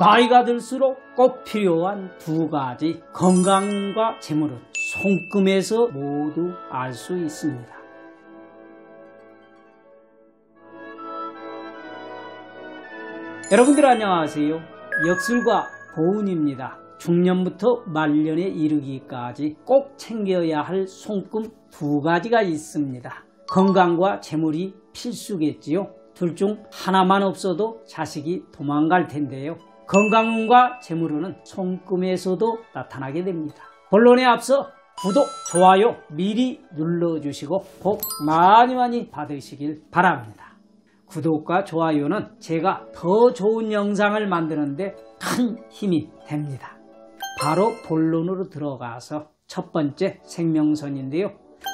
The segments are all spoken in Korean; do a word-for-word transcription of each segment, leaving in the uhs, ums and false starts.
나이가 들수록 꼭 필요한 두 가지, 건강과 재물은 손금에서 모두 알 수 있습니다. 여러분들 안녕하세요. 역술과 보은입니다. 중년부터 말년에 이르기까지 꼭 챙겨야 할 손금 두 가지가 있습니다. 건강과 재물이 필수겠지요. 둘 중 하나만 없어도 자식이 도망갈 텐데요. 건강과 재물은 손금에서도 나타나게 됩니다. 본론에 앞서 구독, 좋아요 미리 눌러주시고 복 많이 많이 받으시길 바랍니다. 구독과 좋아요는 제가 더 좋은 영상을 만드는데 큰 힘이 됩니다. 바로 본론으로 들어가서 첫 번째 생명선인데요.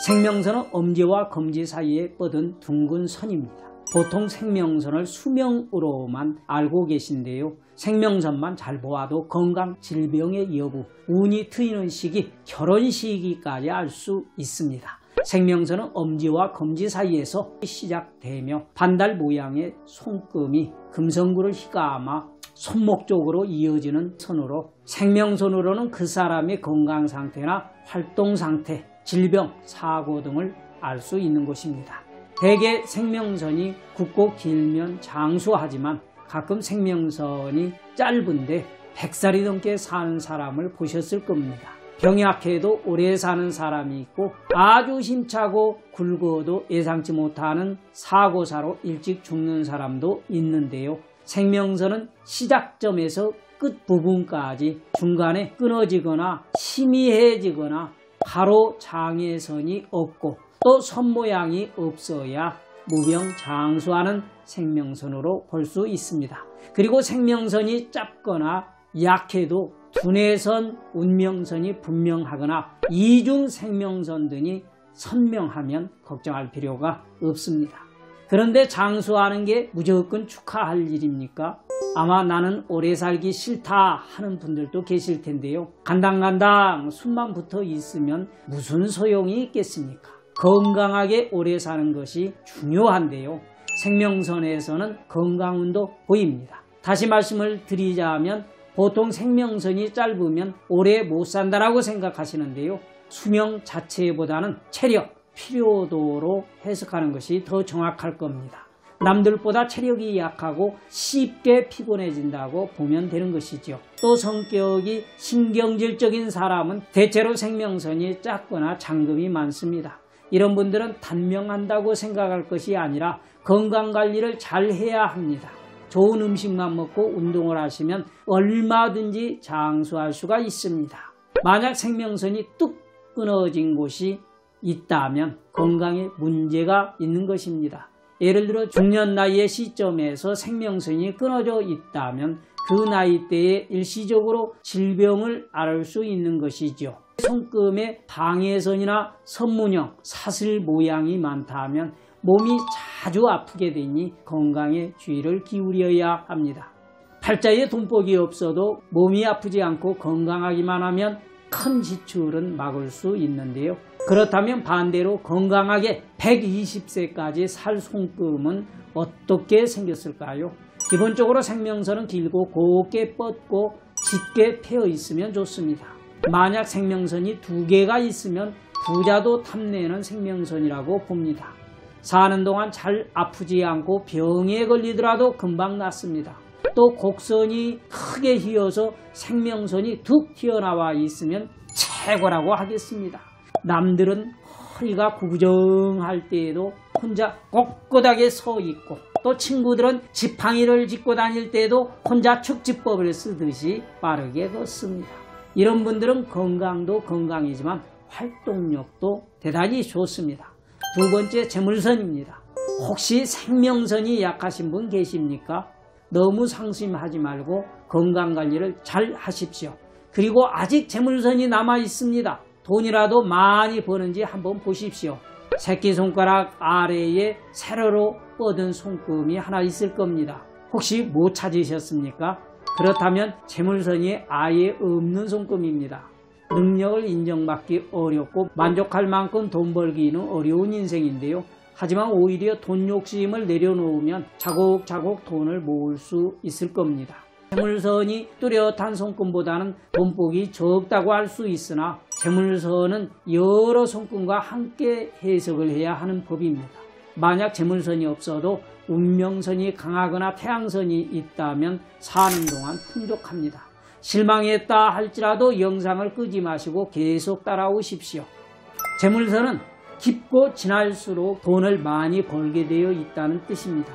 생명선은 엄지와 검지 사이에 뻗은 둥근 선입니다. 보통 생명선을 수명으로만 알고 계신데요. 생명선만 잘 보아도 건강, 질병의 여부, 운이 트이는 시기, 결혼 시기까지 알 수 있습니다. 생명선은 엄지와 검지 사이에서 시작되며 반달 모양의 손금이 금성구를 휘감아 손목 쪽으로 이어지는 선으로, 생명선으로는 그 사람의 건강 상태나 활동 상태, 질병, 사고 등을 알 수 있는 것입니다. 대개 생명선이 굵고 길면 장수하지만 가끔 생명선이 짧은데 백 살이 넘게 사는 사람을 보셨을 겁니다. 병약해도 오래 사는 사람이 있고 아주 심차고 굵어도 예상치 못하는 사고사로 일찍 죽는 사람도 있는데요. 생명선은 시작점에서 끝부분까지 중간에 끊어지거나 희미해지거나 바로 장애선이 없고 또 선 모양이 없어야 무병장수하는 생명선으로 볼 수 있습니다. 그리고 생명선이 짧거나 약해도 두뇌선, 운명선이 분명하거나 이중 생명선 등이 선명하면 걱정할 필요가 없습니다. 그런데 장수하는 게 무조건 축하할 일입니까? 아마 나는 오래 살기 싫다 하는 분들도 계실 텐데요. 간당간당 숨만 붙어 있으면 무슨 소용이 있겠습니까? 건강하게 오래 사는 것이 중요한데요. 생명선에서는 건강운도 보입니다. 다시 말씀을 드리자면 보통 생명선이 짧으면 오래 못 산다라고 생각하시는데요. 수명 자체보다는 체력, 필요도로 해석하는 것이 더 정확할 겁니다. 남들보다 체력이 약하고 쉽게 피곤해진다고 보면 되는 것이죠. 또 성격이 신경질적인 사람은 대체로 생명선이 작거나 잔금이 많습니다. 이런 분들은 단명한다고 생각할 것이 아니라 건강관리를 잘 해야 합니다. 좋은 음식만 먹고 운동을 하시면 얼마든지 장수할 수가 있습니다. 만약 생명선이 뚝 끊어진 곳이 있다면 건강에 문제가 있는 것입니다. 예를 들어 중년 나이의 시점에서 생명선이 끊어져 있다면 그 나이대에 일시적으로 질병을 앓을 수 있는 것이죠. 손금에 방해선이나 선문형, 사슬 모양이 많다면 몸이 자주 아프게 되니 건강에 주의를 기울여야 합니다. 팔자에 돈복이 없어도 몸이 아프지 않고 건강하기만 하면 큰 지출은 막을 수 있는데요. 그렇다면 반대로 건강하게 백이십 세까지 살 손금은 어떻게 생겼을까요? 기본적으로 생명선은 길고 곱게 뻗고 짙게 패어 있으면 좋습니다. 만약 생명선이 두 개가 있으면 부자도 탐내는 생명선이라고 봅니다. 사는 동안 잘 아프지 않고 병에 걸리더라도 금방 낫습니다. 또 곡선이 크게 휘어서 생명선이 툭 튀어나와 있으면 최고라고 하겠습니다. 남들은 허리가 구부정할 때에도 혼자 꼿꼿하게 서 있고 또 친구들은 지팡이를 짚고 다닐 때에도 혼자 축지법을 쓰듯이 빠르게 걷습니다. 이런 분들은 건강도 건강이지만 활동력도 대단히 좋습니다. 두 번째 재물선입니다. 혹시 생명선이 약하신 분 계십니까? 너무 상심하지 말고 건강관리를 잘 하십시오. 그리고 아직 재물선이 남아 있습니다. 돈이라도 많이 버는지 한번 보십시오. 새끼손가락 아래에 세로로 뻗은 손금이 하나 있을 겁니다. 혹시 못 찾으셨습니까? 그렇다면 재물선이 아예 없는 손금입니다. 능력을 인정받기 어렵고 만족할 만큼 돈 벌기는 어려운 인생인데요. 하지만 오히려 돈 욕심을 내려놓으면 차곡차곡 돈을 모을 수 있을 겁니다. 재물선이 뚜렷한 손금보다는 돈복이 적다고 할 수 있으나 재물선은 여러 손금과 함께 해석을 해야 하는 법입니다. 만약 재물선이 없어도 운명선이 강하거나 태양선이 있다면 사는 동안 풍족합니다. 실망했다 할지라도 영상을 끄지 마시고 계속 따라오십시오. 재물선은 깊고 지날수록 돈을 많이 벌게 되어 있다는 뜻입니다.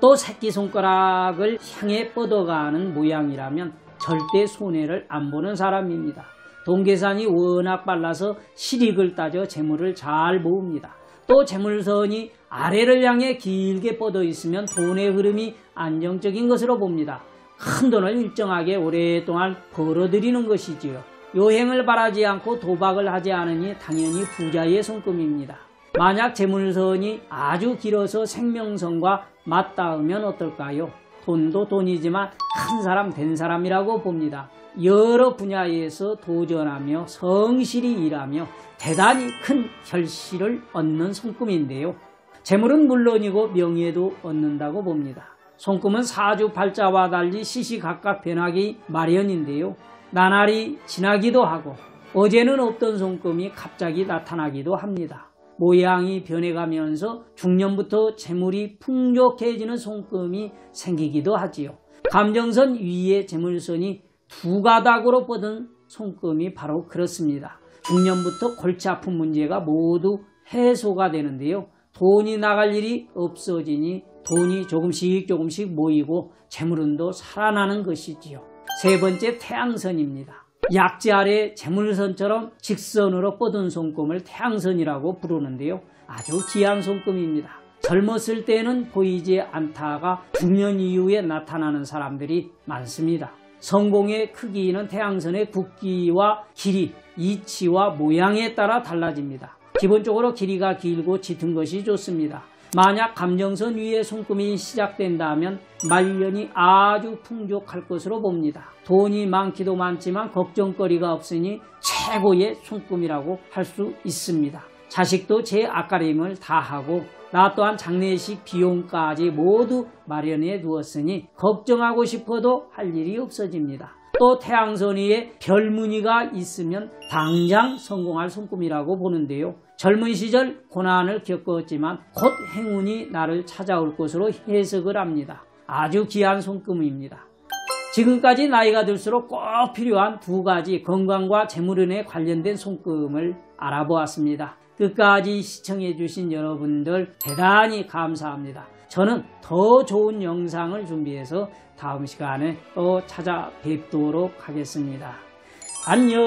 또 새끼손가락을 향해 뻗어가는 모양이라면 절대 손해를 안 보는 사람입니다. 돈 계산이 워낙 빨라서 실익을 따져 재물을 잘 모읍니다. 또 재물선이 아래를 향해 길게 뻗어 있으면 돈의 흐름이 안정적인 것으로 봅니다. 큰 돈을 일정하게 오랫동안 벌어들이는 것이지요. 요행을 바라지 않고 도박을 하지 않으니 당연히 부자의 손금입니다. 만약 재물선이 아주 길어서 생명선과 맞닿으면 어떨까요? 돈도 돈이지만 큰 사람 된 사람이라고 봅니다. 여러 분야에서 도전하며 성실히 일하며 대단히 큰 결실을 얻는 손금인데요. 재물은 물론이고 명예도 얻는다고 봅니다. 손금은 사주팔자와 달리 시시각각 변하기 마련인데요. 나날이 지나기도 하고 어제는 없던 손금이 갑자기 나타나기도 합니다. 모양이 변해가면서 중년부터 재물이 풍족해지는 손금이 생기기도 하지요. 감정선 위에 재물선이 두 가닥으로 뻗은 손금이 바로 그렇습니다. 중년부터 골치 아픈 문제가 모두 해소가 되는데요. 돈이 나갈 일이 없어지니 돈이 조금씩 조금씩 모이고 재물운도 살아나는 것이지요. 세 번째, 태양선입니다. 약지 아래 재물선처럼 직선으로 뻗은 손금을 태양선이라고 부르는데요. 아주 귀한 손금입니다. 젊었을 때는 보이지 않다가 중년 이후에 나타나는 사람들이 많습니다. 성공의 크기는 태양선의 굵기와 길이, 이치와 모양에 따라 달라집니다. 기본적으로 길이가 길고 짙은 것이 좋습니다. 만약 감정선 위에 손금이 시작된다면 말년이 아주 풍족할 것으로 봅니다. 돈이 많기도 많지만 걱정거리가 없으니 최고의 손금이라고 할 수 있습니다. 자식도 제 앞가림을 다 하고 나 또한 장례식 비용까지 모두 마련해 두었으니 걱정하고 싶어도 할 일이 없어집니다. 또 태양선 위에 별무늬가 있으면 당장 성공할 손금이라고 보는데요. 젊은 시절 고난을 겪었지만 곧 행운이 나를 찾아올 것으로 해석을 합니다. 아주 귀한 손금입니다. 지금까지 나이가 들수록 꼭 필요한 두 가지 건강과 재물운에 관련된 손금을 알아보았습니다. 끝까지 시청해주신 여러분들 대단히 감사합니다. 저는 더 좋은 영상을 준비해서 다음 시간에 또 찾아뵙도록 하겠습니다. 안녕.